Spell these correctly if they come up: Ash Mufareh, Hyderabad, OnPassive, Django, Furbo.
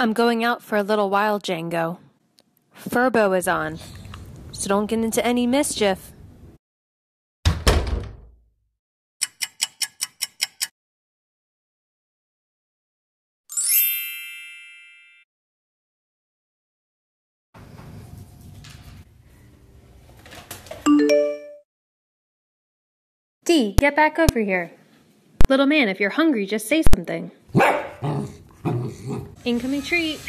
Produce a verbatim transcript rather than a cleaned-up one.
I'm going out for a little while, Django. Furbo is on, so don't get into any mischief. D, get back over here. Little man, if you're hungry, just say something. Incoming treat!